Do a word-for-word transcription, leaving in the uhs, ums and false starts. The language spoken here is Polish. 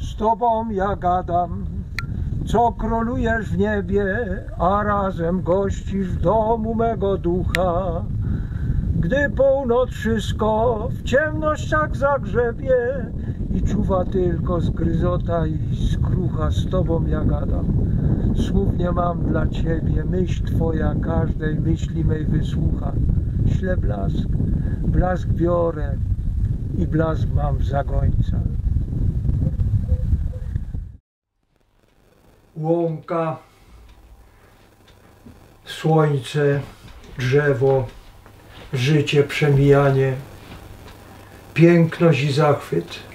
Z Tobą ja gadam, co królujesz w niebie, a razem gościsz w domu mego ducha. Gdy północ wszystko w ciemnościach zagrzebie i czuwa tylko zgryzota i skrucha, z Tobą ja gadam. Słów nie mam dla Ciebie, myśl Twoja każdej myśli mej wysłucha. Śle blask, blask biorę i blask mam w zagońca. Łąka, słońce, drzewo, życie, przemijanie, piękność i zachwyt.